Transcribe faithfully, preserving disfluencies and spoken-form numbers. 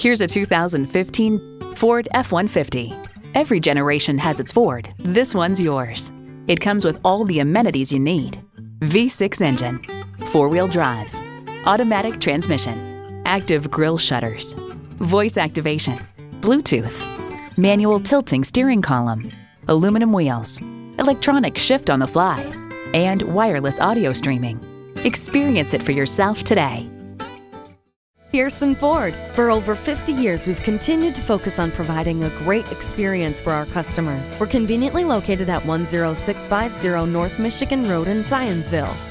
Here's a two thousand fifteen Ford F one fifty. Every generation has its Ford. This one's yours. It comes with all the amenities you need. V six engine, four-wheel drive, automatic transmission, active grille shutters, voice activation, Bluetooth, manual tilting steering column, aluminum wheels, electronic shift on the fly, and wireless audio streaming. Experience it for yourself today. Pearson Ford. For over fifty years, we've continued to focus on providing a great experience for our customers. We're conveniently located at one oh six five zero North Michigan Road in Zionsville.